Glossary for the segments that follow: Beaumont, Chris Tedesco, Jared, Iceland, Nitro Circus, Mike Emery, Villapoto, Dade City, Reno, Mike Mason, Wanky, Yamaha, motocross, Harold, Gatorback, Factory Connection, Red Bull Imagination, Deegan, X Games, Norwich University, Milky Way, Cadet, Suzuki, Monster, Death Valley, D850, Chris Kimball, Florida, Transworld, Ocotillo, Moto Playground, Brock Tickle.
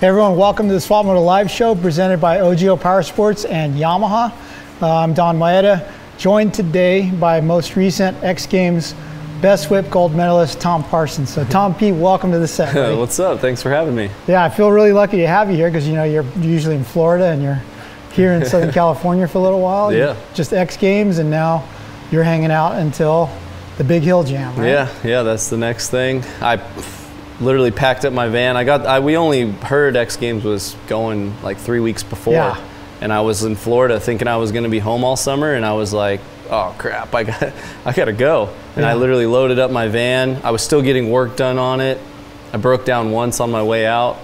Hey everyone, welcome to the Swapmoto Live Show presented by OGO Power Sports and Yamaha. I'm Don Maeda, joined today by most recent X Games Best Whip gold medalist Tom Parsons. So Tom P, welcome to the set. What's up? Thanks for having me. Yeah, I feel really lucky to have you here because you know you're usually in Florida and you're here in Southern California for a little while. Yeah. Just X Games, and now you're hanging out until the Big Hill Jam, right? Yeah, that's the next thing. I literally packed up my van. We only heard X Games was going like 3 weeks before, and I was in Florida thinking I was going to be home all summer, and I was like, oh crap, I gotta go. And I literally loaded up my van. I was still getting work done on it. I broke down once on my way out,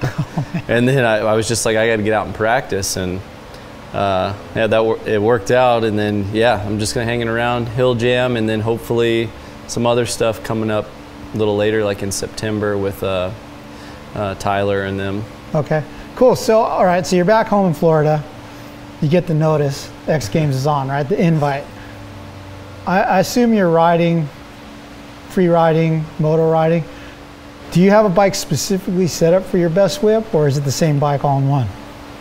and then I was just like, I gotta get out and practice, and it worked out. And then I'm just gonna hanging around Hill Jam, and then hopefully some other stuff coming up a little later, like in September with Tyler and them. Okay, cool. So, all right, so you're back home in Florida. You get the notice, X Games is on, right? The invite. I assume you're riding, free riding, moto riding. Do you have a bike specifically set up for your Best Whip, or is it the same bike all in one?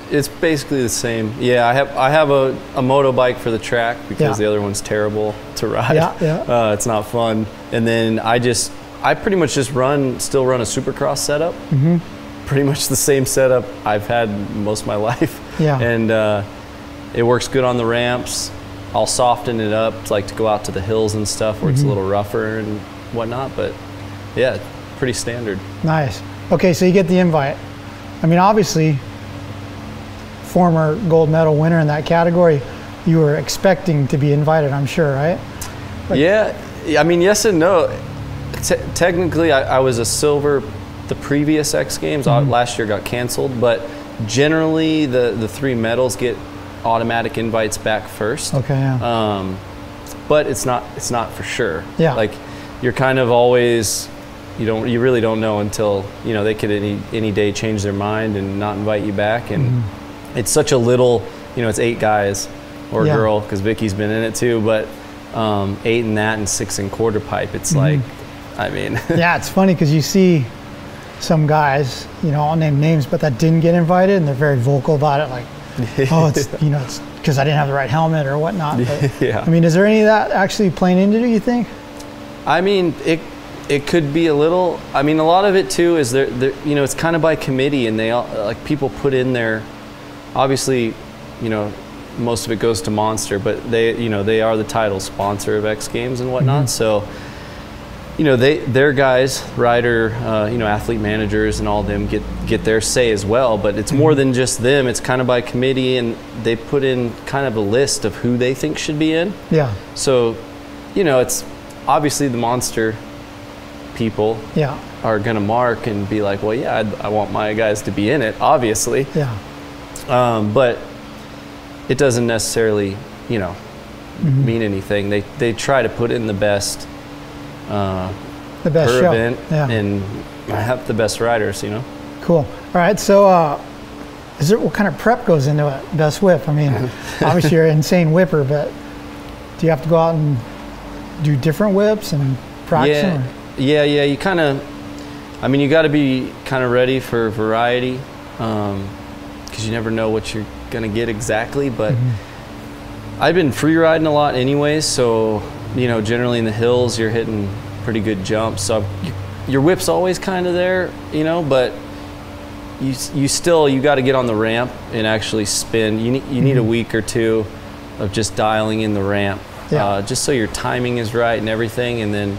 It's basically the same. Yeah, I have a moto bike for the track because the other one's terrible to ride. It's not fun. And then I pretty much just still run a Supercross setup. Pretty much the same setup I've had most of my life. And it works good on the ramps. I'll soften it up, like to go out to the hills and stuff where it's a little rougher and whatnot, but yeah, pretty standard. Nice. Okay, so you get the invite. I mean, obviously, former gold medal winner in that category, you were expecting to be invited, I'm sure, right? Like, I mean, yes and no. Technically, I was a silver the previous X Games. Last year got canceled, but generally the three medals get automatic invites back first. But it's not for sure. Like, you're kind of always, you really don't know until, you know, they could any day change their mind and not invite you back. And it's such a little, it's 8 guys or girl, because Vicky's been in it too, but 8 in that and 6 in quarter pipe. It's like, I mean. It's funny because you see some guys, I'll name names, but that didn't get invited, and they're very vocal about it, like, oh, it's because I didn't have the right helmet or whatnot. But, I mean, is there any of that actually playing into it, you think? I mean, it could be a little. I mean, a lot of it too is it's kind of by committee, and they all, like, people put in their, obviously, most of it goes to Monster, but they are the title sponsor of X Games and whatnot. So, their guys, rider, athlete managers and all them get their say as well, but it's more than just them. It's kind of by committee, and they put in kind of a list of who they think should be in. So, it's obviously the Monster people are going to mark and be like, well, I want my guys to be in it, obviously. But it doesn't necessarily, mean anything. They try to put in the best show. Event, and have the best riders, Cool. All right, so what kind of prep goes into it, Best Whip? I mean, obviously you're an insane whipper, but do you have to go out and do different whips and practice? Yeah, you kind of, I mean, you got to be kind of ready for variety, because you never know what you're going to get exactly, but I've been free riding a lot anyways, so generally in the hills you're hitting pretty good jumps, so your whip's always kind of there, but you got to get on the ramp and actually spin. You need a week or two of just dialing in the ramp, just so your timing is right and everything, and then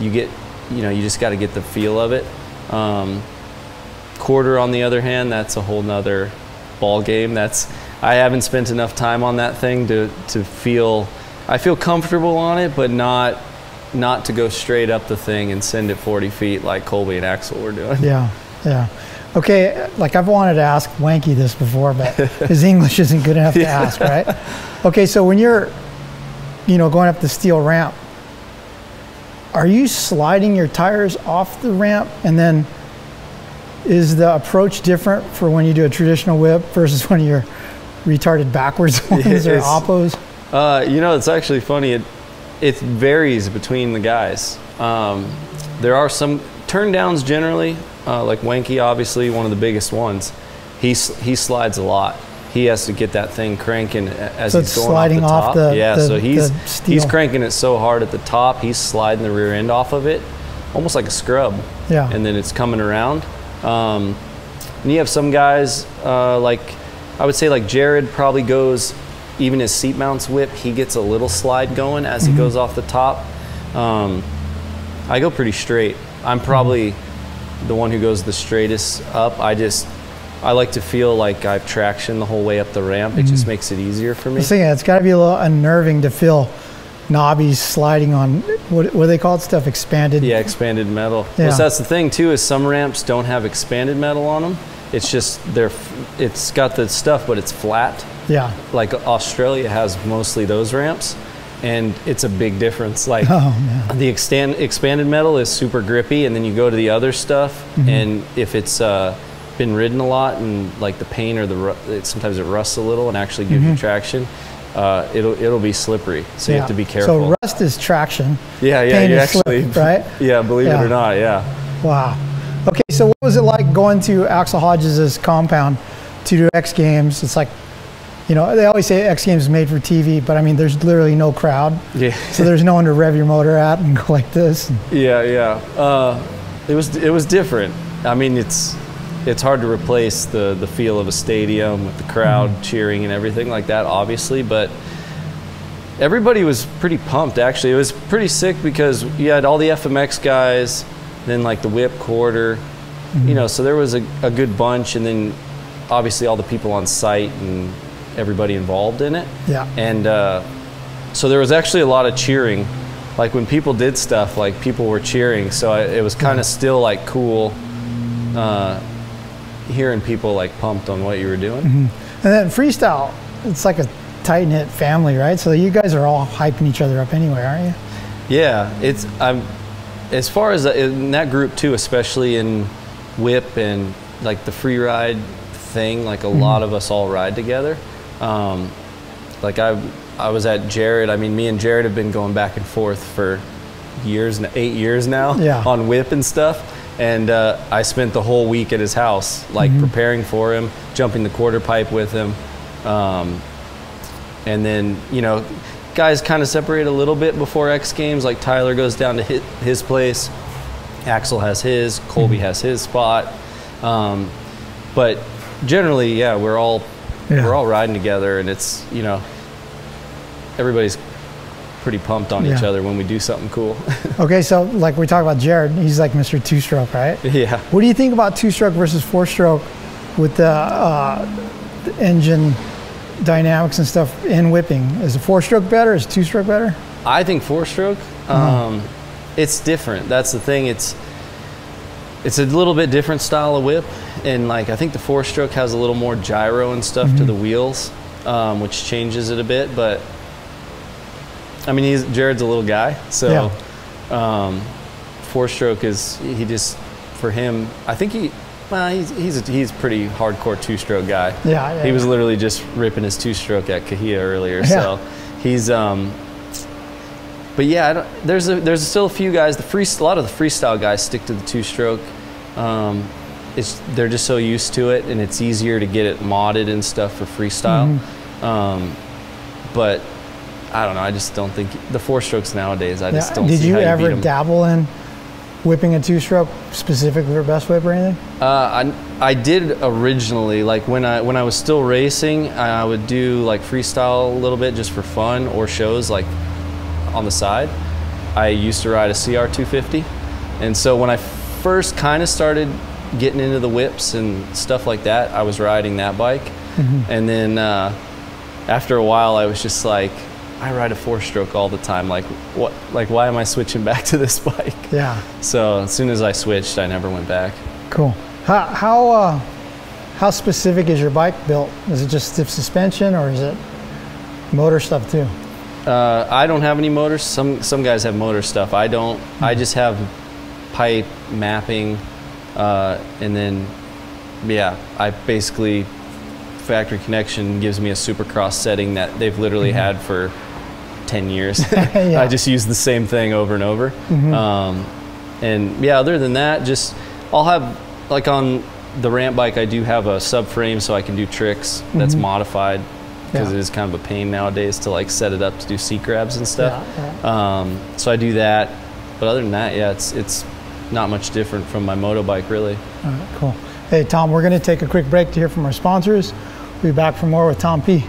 you just got to get the feel of it. Quarter, on the other hand, that's a whole nother ball game. I haven't spent enough time on that thing to feel. I feel comfortable on it, but not to go straight up the thing and send it 40 feet like Colby and Axel were doing. Yeah. Okay, like, I've wanted to ask Wanky this before, but his English isn't good enough to ask, right? Okay, so when you're, going up the steel ramp, are you sliding your tires off the ramp? And then is the approach different for when you do a traditional whip versus when you're retarded backwards ones or oppos? It's actually funny. It varies between the guys. There are some turndowns generally, like Wanky, obviously one of the biggest ones, he slides a lot. He has to get that thing cranking as so he's going sliding off the top. So he's cranking it so hard at the top, he's sliding the rear end off of it, almost like a scrub. Yeah. And then it's coming around. And you have some guys like, I would say like Jared probably goes, even his seat mounts whip, he gets a little slide going as he goes off the top. I go pretty straight. I'm probably the one who goes the straightest up. I like to feel like I have traction the whole way up the ramp. It just makes it easier for me. It's got to be a little unnerving to feel knobbies sliding on, what do they call it, stuff, expanded? Yeah, expanded metal. Yeah. Well, that's the thing too, is some ramps don't have expanded metal on them. It's just, it's got the stuff, but it's flat. Yeah. Like Australia has mostly those ramps, and it's a big difference. Like the expanded metal is super grippy, and then you go to the other stuff, and if it's, been ridden a lot and like the paint or sometimes it rusts a little and actually gives you traction, it'll be slippery, so you have to be careful. So rust is traction. Paint is actually slippery, right? Believe it or not. Wow. Okay, so what was it like going to Axel Hodges' compound to do X Games? It's like, you know, they always say X Games is made for TV, but I mean, there's literally no crowd. So there's no one to rev your motor at and go like this. It was different. I mean, it's hard to replace the feel of a stadium with the crowd cheering and everything like that, obviously, but everybody was pretty pumped, actually. It was pretty sick because you had all the FMX guys, then like the whip quarter, you know, so there was a good bunch, and then obviously all the people on site and everybody involved in it. And so there was actually a lot of cheering. Like when people did stuff, like people were cheering, so it was kind of still like cool. Hearing people like pumped on what you were doing. And then freestyle, it's like a tight-knit family, right? So you guys are all hyping each other up anyway, aren't you? I'm as far as in that group too, especially in whip and like the free ride thing, like a lot of us all ride together. Like I was at Jared, I mean, me and Jared have been going back and forth for years, 8 years now, on whip and stuff. And I spent the whole week at his house, like preparing for him, jumping the quarter pipe with him. And then, you know, guys kind of separate a little bit before X Games. Like Tyler goes down to his place. Axel has his. Colby has his spot. But generally, we're all riding together. And it's, you know, everybody's pretty pumped on each other when we do something cool. Okay, so like we talk about Jared, he's like Mr. Two-Stroke, right? What do you think about two-stroke versus four-stroke with the engine dynamics and stuff in whipping? Is a four-stroke better? Is two-stroke better? I think four-stroke. It's different. That's the thing. It's a little bit different style of whip, and like I think the four-stroke has a little more gyro and stuff to the wheels, which changes it a bit, but. I mean, Jared's a little guy, so four-stroke is, he just, for him, I think he's a pretty hardcore two-stroke guy. He was literally just ripping his two-stroke at Cahia earlier, so he's, but yeah, there's still a few guys, a lot of the freestyle guys stick to the two-stroke. They're just so used to it, and it's easier to get it modded and stuff for freestyle, but I don't know. I just don't think the four strokes nowadays. I just don't. Did see you how you ever dabble in whipping a two-stroke specifically for Best Whip or anything? I did originally. Like when I was still racing, I would do like freestyle a little bit just for fun or shows like on the side. I used to ride a CR 250, and so when I first kind of started getting into the whips and stuff like that, I was riding that bike, and then after a while, I was just like. I ride a four-stroke all the time. Like, what? Like, why am I switching back to this bike? So as soon as I switched, I never went back. Cool. How specific is your bike built? Is it just stiff suspension, or is it motor stuff too? I don't have any motors. Some guys have motor stuff. I don't. I just have pipe mapping, and then I basically Factory Connection gives me a Supercross setting that they've literally had for 10 years. I just use the same thing over and over. And yeah, other than that, just I'll have, like on the ramp bike, I do have a subframe so I can do tricks that's modified, because it is kind of a pain nowadays to like set it up to do seat grabs and stuff. So I do that. But other than that, yeah, it's not much different from my moto bike, really. All right, cool. Hey, Tom, we're going to take a quick break to hear from our sponsors. We'll be back for more with Tom P.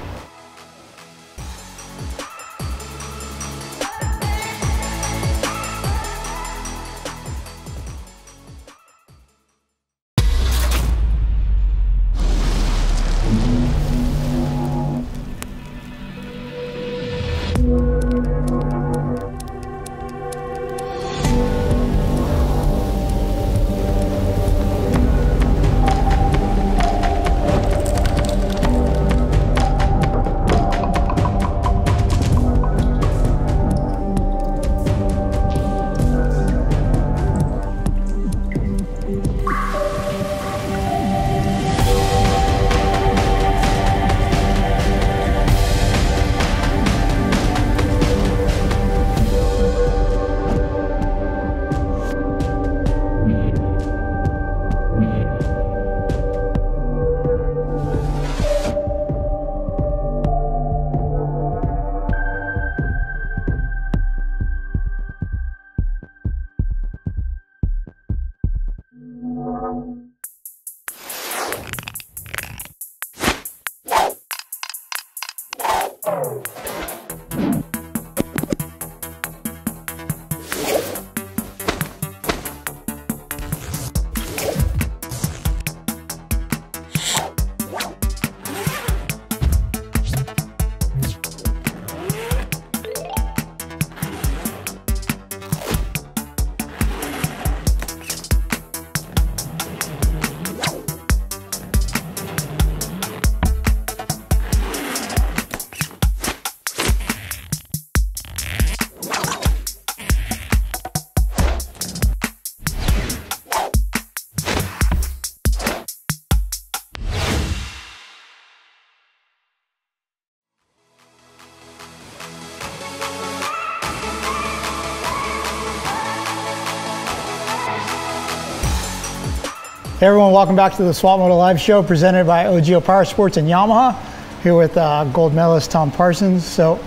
Hey everyone, welcome back to the Swapmoto Live Show presented by OGO Power Sports and Yamaha. Here with gold medalist Tom Parsons. So,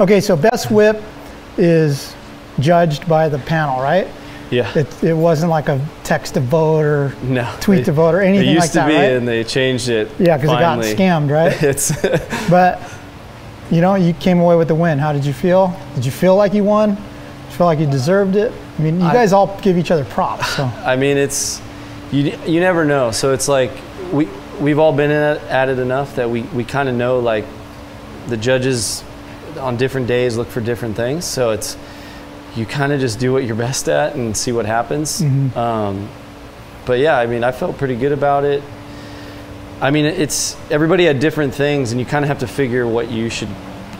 okay, so Best Whip is judged by the panel, right? Yeah. It wasn't like a text to vote or tweet to vote or anything like that, right? It used to be, and they changed it. Yeah, because it got scammed, right? But, you know, you came away with the win. How did you feel? Did you feel like you won? Did you feel like you deserved it? I mean, you guys all give each other props. So. I mean, it's... You never know. So it's like we've all been at it enough that we kind of know, like, the judges on different days look for different things. So it's, you kind of just do what you're best at and see what happens. But yeah, I mean, I felt pretty good about it. I mean, it's, everybody had different things and you kind of have to figure what you should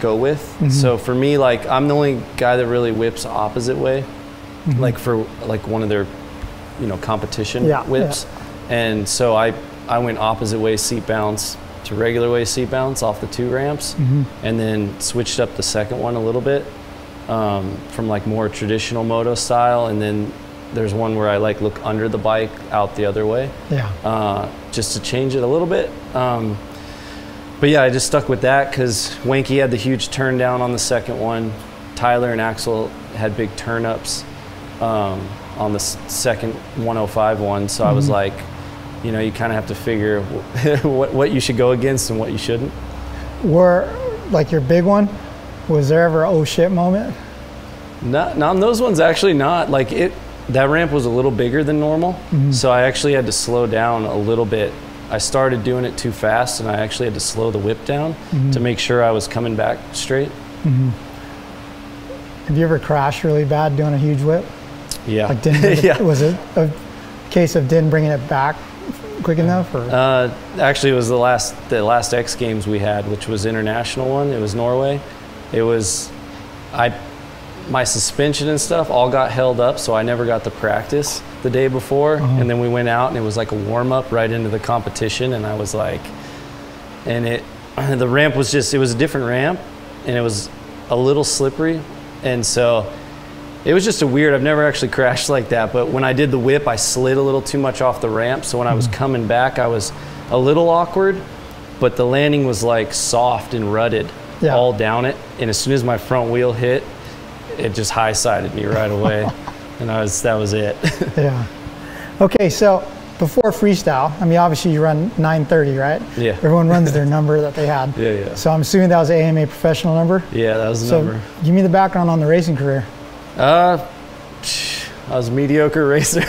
go with. So for me, like, I'm the only guy that really whips opposite way, like for like one of their, you know, competition whips. And so I went opposite way seat bounce to regular way seat bounce off the two ramps, and then switched up the second one a little bit from like more traditional moto style. And then there's one where I like look under the bike out the other way, just to change it a little bit. But yeah, I just stuck with that because Wanky had the huge turn down on the second one. Tyler and Axel had big turn ups on the second 105 one. So I was like, you know, you kind of have to figure what you should go against and what you shouldn't. Were, like, your big one, was there ever an oh shit moment? Not on those ones, actually not. Like, it, that ramp was a little bigger than normal. So I actually had to slow down a little bit. I started doing it too fast and I actually had to slow the whip down to make sure I was coming back straight. Have you ever crashed really bad doing a huge whip? Yeah. Like was it a case of didn't bringing it back quick enough? Or? Actually, it was the last X Games we had, which was international one. It was Norway. It was, my suspension and stuff all got held up, so I never got to practice the day before. And then we went out, and it was like a warm up right into the competition, and I was like, and the ramp was just, it was a different ramp, and it was a little slippery, and so It was just a weird, I've never actually crashed like that, but when I did the whip, I slid a little too much off the ramp, so when I was coming back, I was a little awkward, but the landing was like soft and rutted all down it, and as soon as my front wheel hit, it just high-sided me right away, and that was it. Yeah. Okay, so before freestyle, I mean, obviously you run 930, right? Yeah. Everyone runs their number that they had. Yeah, yeah. So I'm assuming that was an AMA professional number? Yeah, that was the number. Give me the background on the racing career. I was a mediocre racer.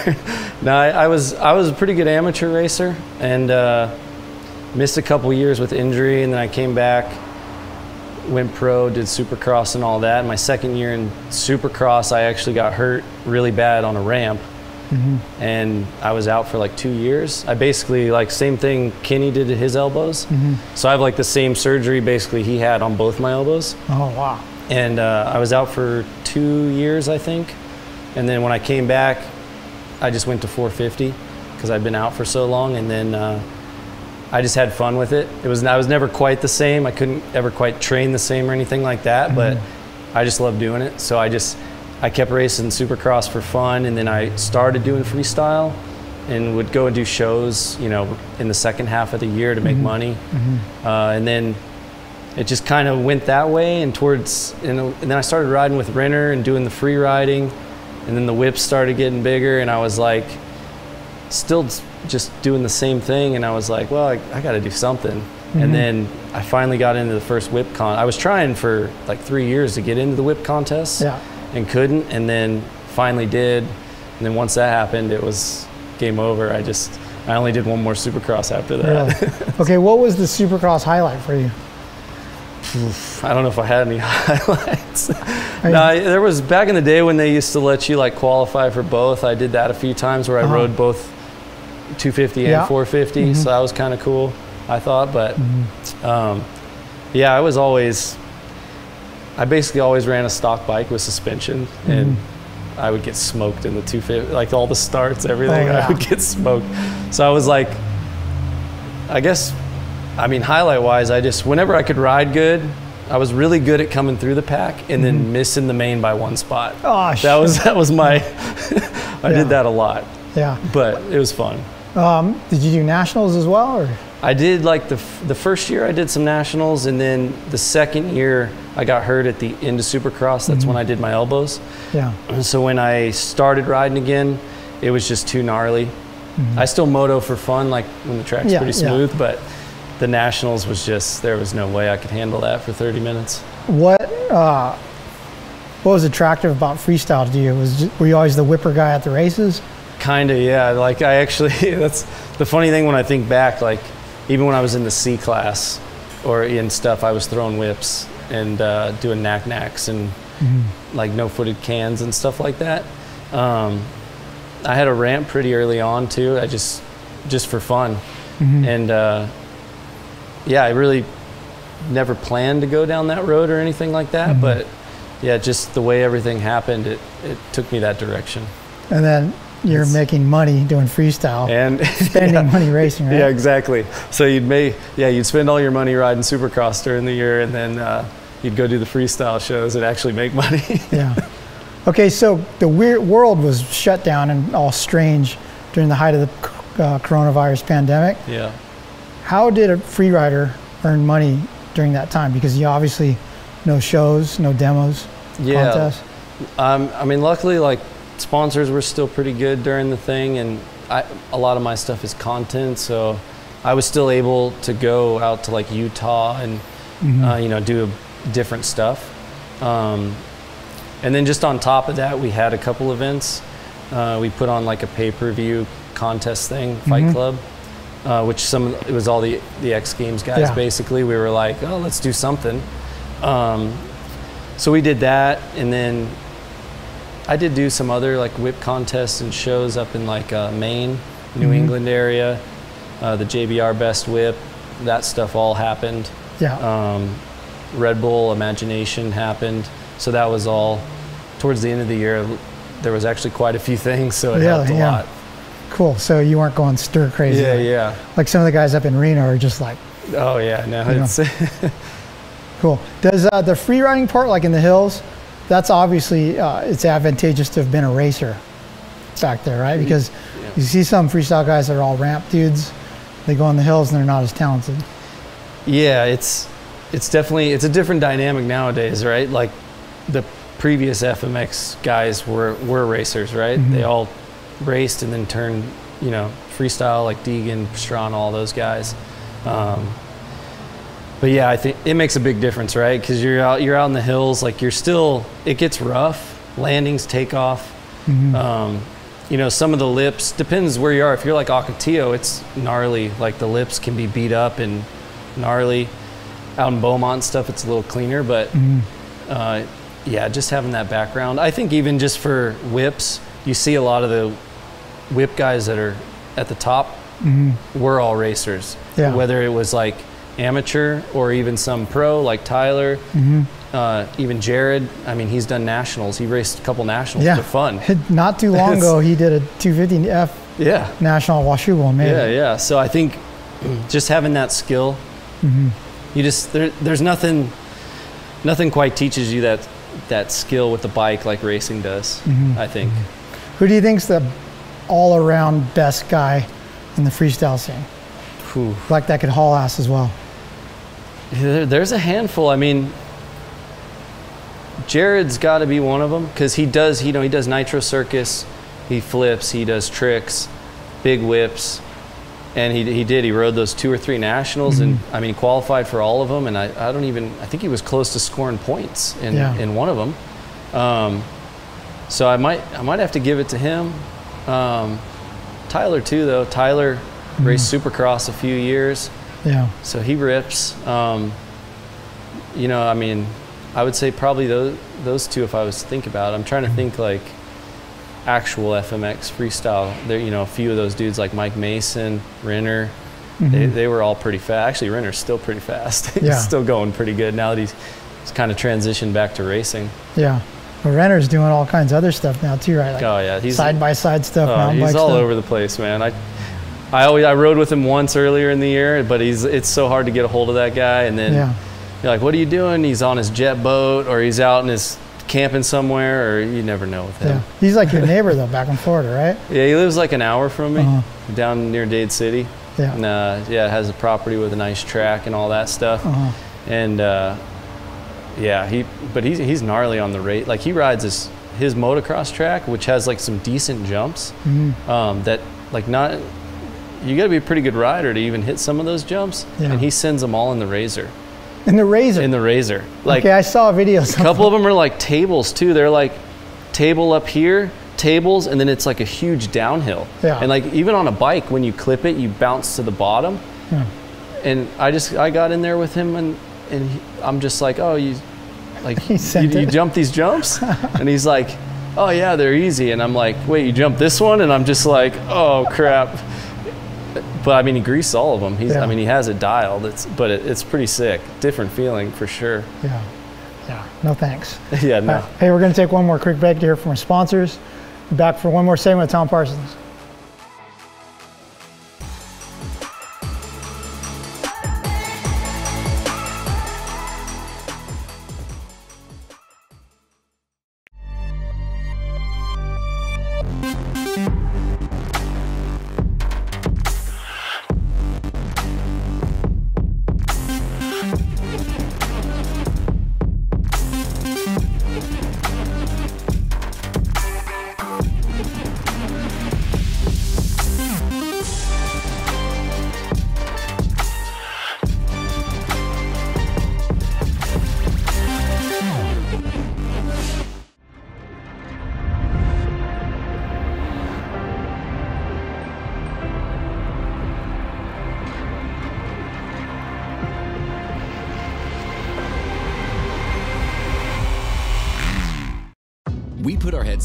No, I was a pretty good amateur racer, and missed a couple years with injury, and then I came back, went pro, did Supercross and all that. And my second year in Supercross, I actually got hurt really bad on a ramp, and I was out for like 2 years. I basically, like, same thing Kenny did to his elbows. So I have like the same surgery basically he had on both my elbows. Oh, wow. And I was out for 2 years, I think. And then when I came back, I just went to 450 because I'd been out for so long. And then I just had fun with it. I was never quite the same. I couldn't ever quite train the same or anything like that, but I just loved doing it. So I kept racing Supercross for fun, and then I started doing freestyle and would go and do shows, you know, in the second half of the year to make money. And then it just kind of went that way, and then I started riding with Renner and doing the free riding, and then the whips started getting bigger, and I was like, still just doing the same thing, and I was like, well, I got to do something. And then I finally got into the first whip con. I was trying for like 3 years to get into the whip contest, and couldn't, and then finally did. And then once that happened, it was game over. I only did one more Supercross after that. Really? Okay, what was the Supercross highlight for you? I don't know if I had any highlights. No, there was, back in the day when they used to let you like qualify for both, I did that a few times where I rode both 250 and 450, so that was kind of cool, I thought. But yeah, I basically always ran a stock bike with suspension, and I would get smoked in the 250, like all the starts, everything. I would get smoked. So I was like, I guess, I mean, highlight-wise, whenever I could ride good, I was really good at coming through the pack and then missing the main by one spot. Oh, shit. That was my, I did that a lot. Yeah. But it was fun. Did you do nationals as well, or? I did, like, the first year I did some nationals, and then the second year I got hurt at the end of Supercross. That's when I did my elbows. Yeah. So when I started riding again, it was just too gnarly. I still moto for fun, like when the track's pretty smooth, but the nationals was just, there was no way I could handle that for 30 minutes. What was attractive about freestyle to you? Were you always the whipper guy at the races? Kinda, yeah. Like, I actually, that's the funny thing when I think back, like even when I was in the C class or in stuff, I was throwing whips and doing knack-knacks and like no-footed cans and stuff like that. I had a ramp pretty early on too, just for fun. And yeah, I really never planned to go down that road or anything like that, but yeah, just the way everything happened, it took me that direction. And then you're making money doing freestyle and spending money racing, right? Yeah, exactly. So you'd spend all your money riding Supercross during the year, and then you'd go do the freestyle shows and actually make money. Yeah. Okay, so the world was shut down and all strange during the height of the coronavirus pandemic. Yeah. How did a free rider earn money during that time? Because you obviously, no shows, no demos, contests. I mean, luckily, like, sponsors were still pretty good during the thing, and a lot of my stuff is content, so I was still able to go out to like Utah and you know, do different stuff. And then just on top of that, we had a couple events. We put on like a pay-per-view contest thing, Fight Club. Which it was all the X Games guys, basically. We were like, oh, let's do something. So we did that, and then I did do some other like whip contests and shows up in like Maine, New England area, the JBR Best Whip, that stuff all happened. Yeah. Red Bull Imagination happened. So that was all towards the end of the year. There was actually quite a few things, so it helped a lot. Cool. So you weren't going stir crazy. Yeah, like some of the guys up in Reno are just like. Oh yeah, no. Cool. Does the free riding part, like in the hills, that's obviously it's advantageous to have been a racer back there, right? Because yeah. You see some freestyle guys that are all ramp dudes, they go on the hills and they're not as talented. Yeah, it's definitely, it's a different dynamic nowadays, right? Like the previous FMX guys were racers, right? Mm-hmm. They all raced and then turned, you know, freestyle, like Deegan, Pastrana, all those guys. But yeah, I think it makes a big difference, right? Because you're out in the hills, like you're still, it gets rough. Landings, takeoff, mm-hmm. You know, some of the lips, depends where you are. If you're like Ocotillo, it's gnarly. Like the lips can be beat up and gnarly. Out in Beaumont and stuff, it's a little cleaner, but mm-hmm. Yeah, just having that background. I think even just for whips, you see a lot of the whip guys that are at the top mm-hmm. were all racers. Yeah. Whether it was like amateur or even some pro like Tyler, mm-hmm. Even Jared. I mean, he's done nationals. He raced a couple nationals for fun. Not too long ago, he did a 250F national at Washougal in Maine. Yeah, yeah. So I think just having that skill, mm-hmm. you just, there's nothing quite teaches you that skill with the bike like racing does, mm-hmm. I think. Mm-hmm. Who do you think's the all-around best guy in the freestyle scene? Ooh. Like that could haul ass as well? There's a handful. I mean, Jared's got to be one of them because he does, you know, he does nitro circus, he flips, he does tricks, big whips, and he rode those 2 or 3 nationals, mm-hmm. and I mean, he qualified for all of them, and I think he was close to scoring points in one of them. So I might have to give it to him. Tyler too, though. Tyler mm-hmm. raced Supercross a few years. Yeah. So he rips. You know, I mean, I would say probably those two if I was to think about it. I'm trying to mm-hmm. think like actual FMX freestyle. There, you know, a few of those dudes like Mike Mason, Renner, mm-hmm. they were all pretty fast. Actually, Renner's still pretty fast. He's still going pretty good now that he's kind of transitioned back to racing. Yeah. But Renner's doing all kinds of other stuff now too, right? Like he's side-by-side stuff, mountain bike stuff. He's all over the place, man. I rode with him once earlier in the year, but it's so hard to get a hold of that guy. And then you're like, what are you doing? He's on his jet boat, or he's out in his camping somewhere, or you never know with him. Yeah. He's like your neighbor though, back in Florida, right? Yeah, he lives like an hour from me, down near Dade City. Yeah. And has a property with a nice track and all that stuff. And yeah, he's gnarly on the rate. Like he rides his motocross track, which has like some decent jumps. Mm-hmm. That like not, you got to be a pretty good rider to even hit some of those jumps. Yeah. And he sends them all in the razor. In the razor. In the razor. Like okay, I saw a video. A couple of them are like tables too. They're like table up here, tables, and then it's like a huge downhill. Yeah. And like even on a bike, when you clip it, you bounce to the bottom. Yeah. And I got in there with him and I'm just like, oh, you jump these jumps? And he's like, oh yeah, they're easy. And I'm like, wait, you jump this one? And I'm just like, oh crap. But I mean, he greased all of them. I mean, he has it dialed. It's pretty sick. Different feeling for sure. Yeah. Yeah. No thanks. Yeah. No. Hey, we're gonna take one more quick break to hear from our sponsors. Back for one more segment with Tom Parsons.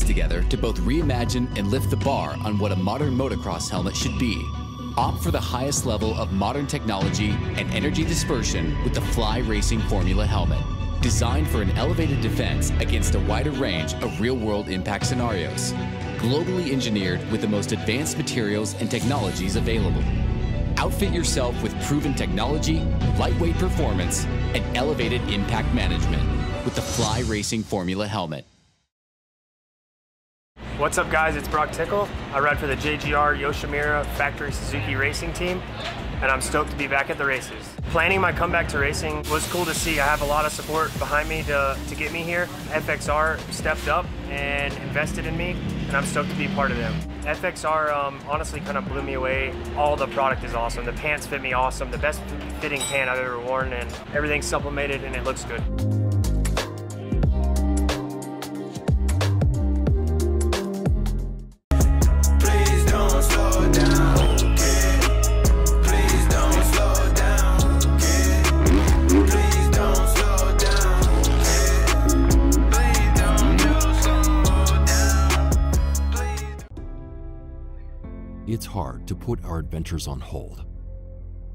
Together to both reimagine and lift the bar on what a modern motocross helmet should be. Opt for the highest level of modern technology and energy dispersion with the Fly Racing Formula helmet, designed for an elevated defense against a wider range of real-world impact scenarios. Globally engineered with the most advanced materials and technologies available. Outfit yourself with proven technology, lightweight performance, and elevated impact management. with the Fly Racing Formula helmet. What's up, guys? It's Brock Tickle. I ride for the JGR Yoshimura Factory Suzuki Racing Team, and I'm stoked to be back at the races. Planning my comeback to racing was cool to see. I have a lot of support behind me to get me here. FXR stepped up and invested in me, and I'm stoked to be part of them. FXR honestly kind of blew me away. All the product is awesome. The pants fit me awesome. The best fitting pant I've ever worn, and everything's sublimated, and it looks good. It's hard to put our adventures on hold,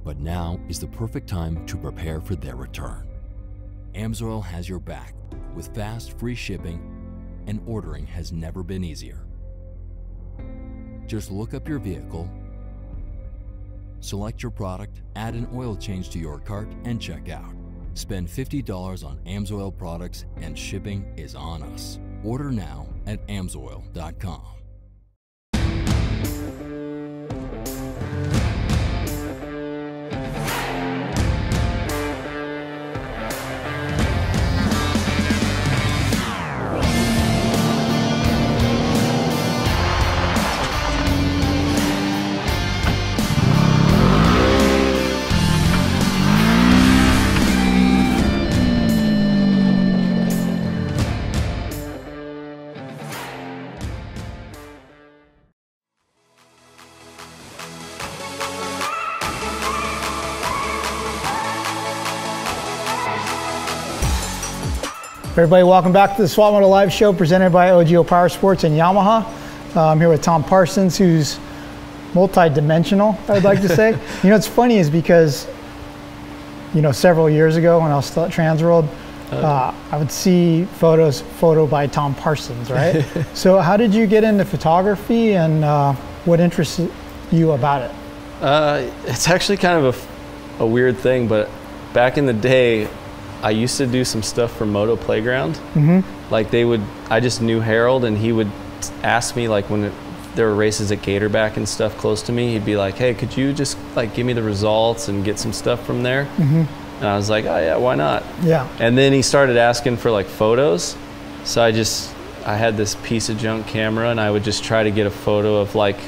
but now is the perfect time to prepare for their return. Amsoil has your back with fast, free shipping, and ordering has never been easier. Just look up your vehicle, select your product, add an oil change to your cart, and check out. Spend $50 on Amsoil products and shipping is on us. Order now at amsoil.com. Everybody, welcome back to the Swapmoto Live Show presented by OGO Power Sports and Yamaha. I'm here with Tom Parsons, who's multi-dimensional, I'd like to say. You know, what's funny is because, you know, several years ago when I was still at Transworld, I would see photo by Tom Parsons, right? So how did you get into photography, and what interests you about it? It's actually kind of a weird thing, but back in the day, I used to do some stuff for Moto Playground. Mm-hmm. Like I just knew Harold, and he would ask me, like when there were races at Gatorback and stuff close to me, he'd be like, hey, could you just like give me the results and get some stuff from there? Mm-hmm. And I was like, oh yeah, why not? Yeah. And then he started asking for like photos. So I had this piece of junk camera, and I would just try to get a photo of like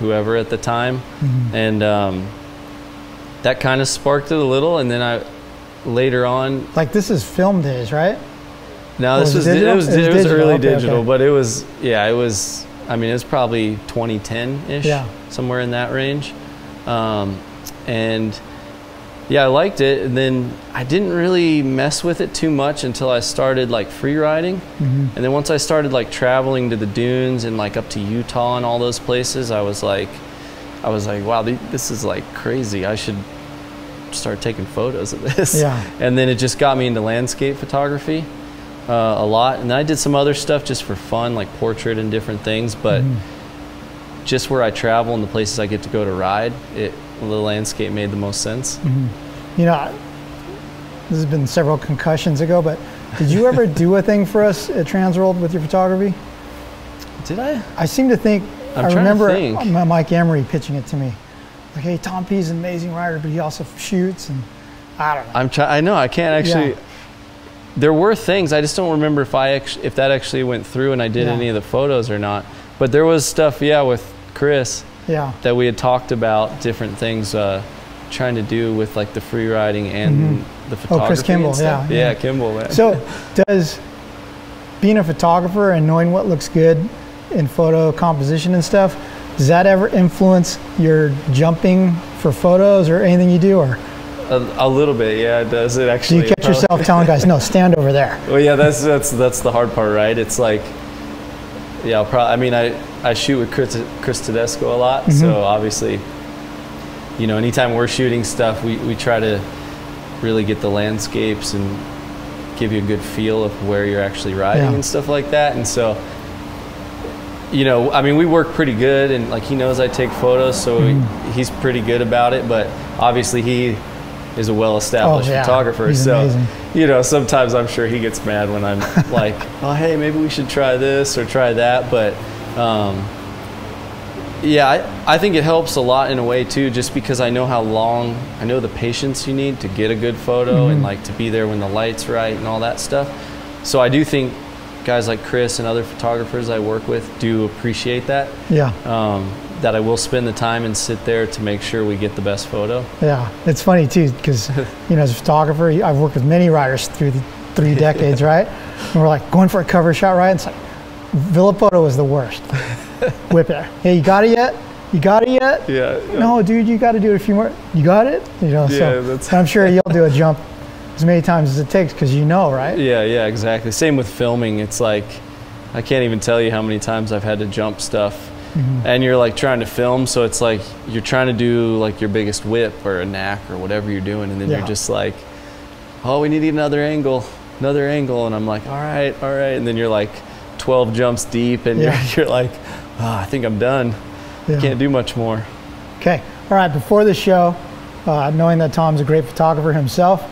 whoever at the time. Mm-hmm. And that kind of sparked it a little. And then later on, like this is film days, right? No, this was it was early digital, okay. But it was I mean, it was probably 2010-ish, yeah, somewhere in that range. And yeah, I liked it, and then I didn't really mess with it too much until I started like free riding. Mm-hmm. And then once I started like traveling to the dunes and like up to Utah and all those places, I was like, wow, this is like crazy. I should start taking photos of this. Yeah. And then it just got me into landscape photography a lot, and then I did some other stuff just for fun, like portrait and different things, but mm-hmm. just where I travel and the places I get to go to ride, the landscape made the most sense. Mm-hmm. You know, this has been several concussions ago, but did you ever do a thing for us at Transworld with your photography? Did I seem to think I remember to think. Mike Emery pitching it to me. Like, hey, Tom P's an amazing rider, but he also shoots, and I don't know. I know, I can't actually. Yeah. There were things, I just don't remember if that actually went through and I did, yeah, any of the photos or not. But there was stuff, yeah, with Chris, yeah, that we had talked about different things, trying to do with like the free riding and mm-hmm. the photography. Oh, Chris Kimball, yeah, yeah. Yeah, Kimball, man. So does being a photographer and knowing what looks good in photo composition and stuff, does that ever influence your jumping for photos or anything you do? Or a little bit, yeah, it does. It actually. Do you catch yourself telling guys, "No, stand over there"? Well, yeah, that's the hard part, right? It's like, yeah, I mean, I shoot with Chris Tedesco a lot, mm-hmm. so obviously, you know, anytime we're shooting stuff, we try to really get the landscapes and give you a good feel of where you're actually riding, yeah, and stuff like that, and so. You know, I mean, we work pretty good, and like he knows I take photos, so mm. he's pretty good about it. But obviously, he is a well-established, oh yeah, photographer, he's so amazing. you know, sometimes I'm sure he gets mad when I'm like, oh, hey, maybe we should try this or try that. But yeah, I think it helps a lot in a way too, just because I know how long, I know the patience you need to get a good photo and like to be there when the light's right and all that stuff. So I do think guys like Chris and other photographers I work with do appreciate that. Yeah. That I will spend the time and sit there to make sure we get the best photo. Yeah, it's funny too, because you know, as a photographer, I've worked with many riders through the 3 decades, right? And we're like going for a cover shot, right? And it's like, Villapoto is the worst. Whip it. Hey, you got it yet? You got it yet? Yeah. No, dude, you got to do it a few more. You got it? You know. Yeah, so that's I'm sure you'll do a jump as many times as it takes, because you know, right? Yeah, yeah, exactly. Same with filming. It's like, I can't even tell you how many times I've had to jump stuff. And you're like trying to film, so it's like you're trying to do like your biggest whip or a knack or whatever you're doing, and then you're just like, oh, we need another angle, and I'm like, all right, and then you're like 12 jumps deep, and you're like, oh, I think I'm done. Can't do much more. Okay, all right, before the show, knowing that Tom's a great photographer himself,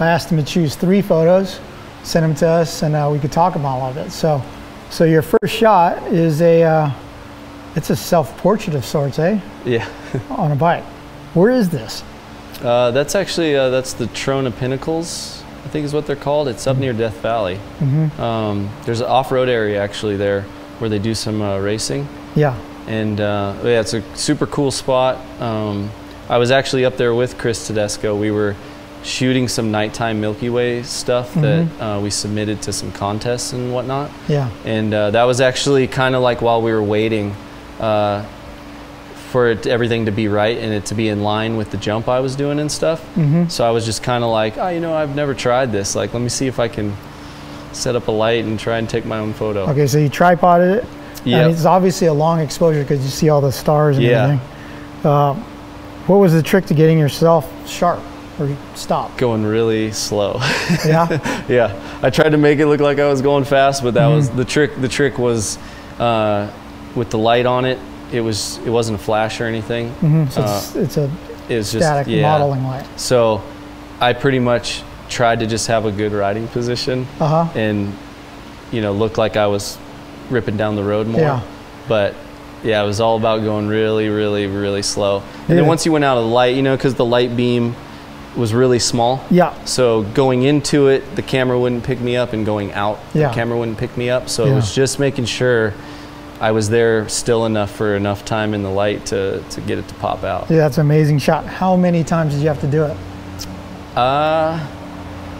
I asked him to choose 3 photos, send them to us, and we could talk about all of it. So your first shot is a, it's a self-portrait of sorts, eh? Yeah. On a bike. Where is this? That's actually, that's the Trona Pinnacles, I think is what they're called. It's up near Death Valley. There's an off-road area actually there where they do some racing. Yeah. And yeah, it's a super cool spot. I was actually up there with Chris Tedesco. We were shooting some nighttime Milky Way stuff that we submitted to some contests and whatnot. Yeah. And that was actually kind of like while we were waiting for everything to be right and it to be in line with the jump I was doing and stuff. So I was just kind of like, oh, you know, I've never tried this. Like, let me see if I can set up a light and try and take my own photo. Okay, so you tripoded it. Yeah. It's obviously a long exposure because you see all the stars and everything. What was the trick to getting yourself sharp or stop? Going really slow. Yeah? Yeah. I tried to make it look like I was going fast, but that was the trick. The trick was... with the light on it, it wasn't a flash or anything. So it's static just, modeling light. So I pretty much tried to just have a good riding position and, you know, look like I was ripping down the road more. But yeah, it was all about going really, really, really slow. And then once you went out of the light, you know, because the light beam was really small. So going into it, the camera wouldn't pick me up, and going out, the camera wouldn't pick me up. So it was just making sure I was there still enough for enough time in the light to get it to pop out. Yeah, that's an amazing shot. How many times did you have to do it?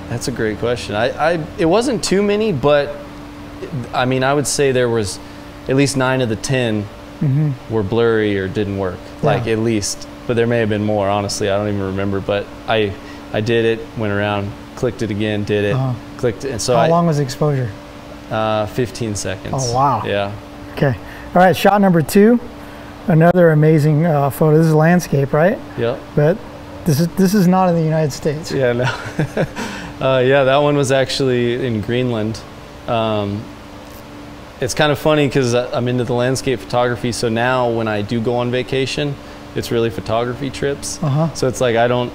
That's a great question. It wasn't too many, but I mean, I would say there was at least 9 of the 10 were blurry or didn't work. Like at least, but there may have been more, honestly, I don't even remember. But I did it, went around, clicked it again, did it, clicked it. And so How long was the exposure? 15 seconds. Oh, wow. Yeah. Okay. All right. Shot number 2, another amazing photo. This is landscape, right? Yeah. But this is not in the United States. Yeah. No. Yeah. That one was actually in Greenland. It's kind of funny because I'm into the landscape photography. So now when I do go on vacation, it's really photography trips. So it's like I don't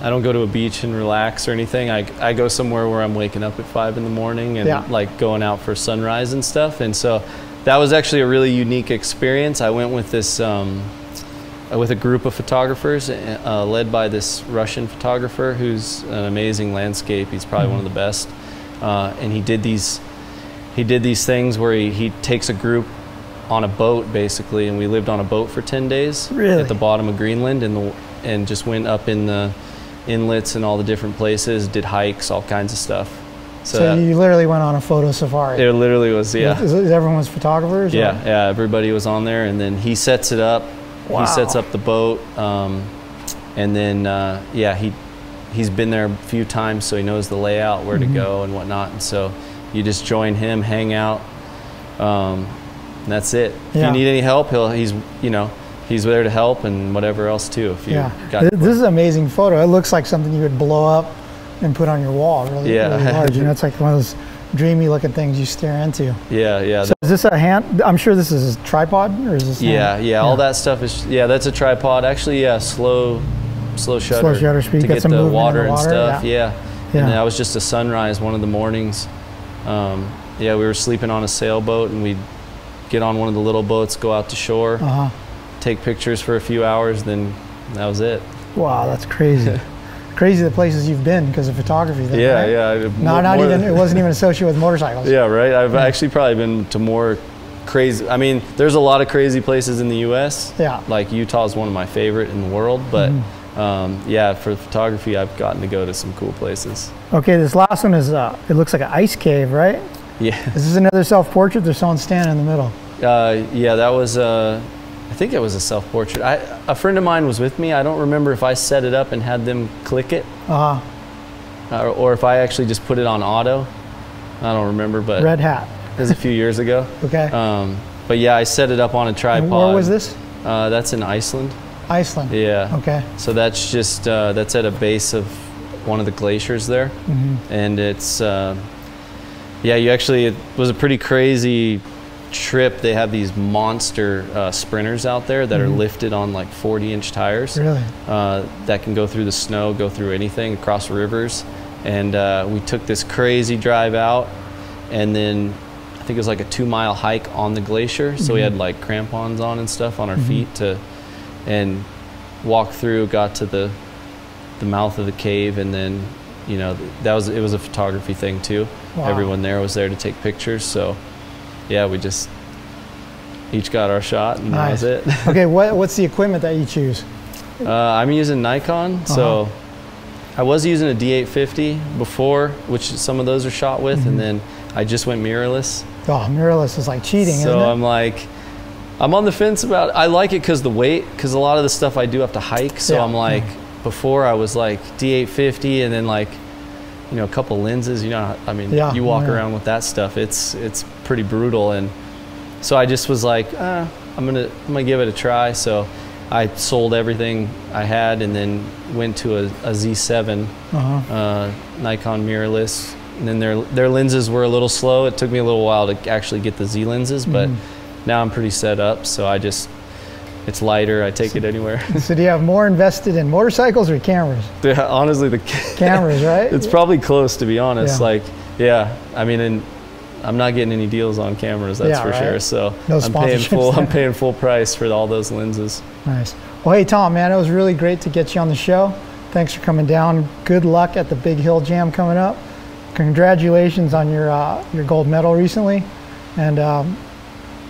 go to a beach and relax or anything. I go somewhere where I'm waking up at 5 in the morning and like going out for sunrise and stuff. And so. That was actually a really unique experience. I went with this, with a group of photographers led by this Russian photographer who's an amazing landscape. He's probably one of the best. And he did these things where he takes a group on a boat basically, and we lived on a boat for 10 days at the bottom of Greenland and just went up in the inlets and all the different places, did hikes, all kinds of stuff. So you literally went on a photo safari. It literally was, yeah. Everyone was photographers? Yeah, or? Yeah, everybody was on there, and then he sets it up. Wow. He sets up the boat, and then, yeah, he's been there a few times, so he knows the layout, where to go and whatnot, and so you just join him, hang out, and that's it. If you need any help, he's there to help and whatever else, too. If you This is an amazing photo. It looks like something you would blow up and put on your wall, really, really large. You know, it's like one of those dreamy looking things you stare into. Yeah, yeah. So is this a hand? I'm sure this is a tripod, or is this? Yeah, yeah. All that stuff is. Yeah, that's a tripod. Actually, yeah. Slow shutter. Slow shutter speed. To get the water and stuff. Yeah. And that was just a sunrise one of the mornings. Yeah, we were sleeping on a sailboat, and we'd get on one of the little boats, go out to shore, take pictures for a few hours, then that was it. Wow, that's crazy. Crazy the places you've been because of photography. Then, right? It wasn't even associated with motorcycles. Yeah, right. I've actually probably been to more crazy. I mean, there's a lot of crazy places in the U.S. Yeah. Like Utah is one of my favorite in the world, but yeah, for photography, I've gotten to go to some cool places. Okay, this last one is it looks like an ice cave, right? Yeah. Is this another self-portrait? There's someone standing in the middle. Yeah, that was. I think it was a self-portrait. A friend of mine was with me. I don't remember if I set it up and had them click it, or if I actually just put it on auto. I don't remember, but red hat. It was a few years ago. Okay. But yeah, I set it up on a tripod. And where was this? That's in Iceland. Iceland. Yeah. Okay. So that's just that's at a base of one of the glaciers there, and it's yeah. It was a pretty crazy trip. They have these monster sprinters out there that are lifted on like 40-inch tires. Really? That can go through the snow, go through anything, across rivers. And we took this crazy drive out, and then I think it was like a 2-mile hike on the glacier. So we had like crampons on and stuff on our feet and walk through, got to the mouth of the cave, and then, you know, it was a photography thing too. Wow. Everyone there was there to take pictures, so yeah, we just each got our shot, and that was it. Okay, what's the equipment that you choose? I'm using Nikon, so I was using a D850 before, which some of those are shot with, and then I just went mirrorless. Oh, mirrorless is like cheating, isn't it? So I'm like, I'm on the fence about it. I like it because the weight, because a lot of the stuff I do have to hike, so I'm like, before I was like D850, and then like, you know, a couple lenses, you know, I mean, you walk around with that stuff, it's pretty brutal. And so I just was like, I'm gonna give it a try. So I sold everything I had, and then went to a Z7 Nikon mirrorless. And then their lenses were a little slow. It took me a little while to actually get the Z lenses, but now I'm pretty set up. So I just, it's lighter, I take it anywhere. So do you have more invested in motorcycles or cameras? Yeah, honestly, the cameras, right? It's probably close, to be honest. Like, yeah, I mean, and I'm not getting any deals on cameras, that's for sure. So no sponsorships. I'm paying full price for all those lenses. Nice. Well, hey, Tom, man, it was really great to get you on the show. Thanks for coming down. Good luck at the Big Hill Jam coming up. Congratulations on your gold medal recently. And, man,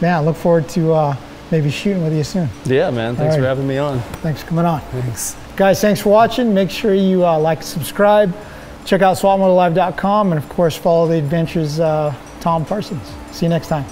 I look forward to maybe shooting with you soon. Yeah, man. Thanks for having me on. Thanks for coming on. Thanks. Guys, thanks for watching. Make sure you like, subscribe, check out swapmotolive.com, and of course, follow the adventures Tom Parsons. See you next time.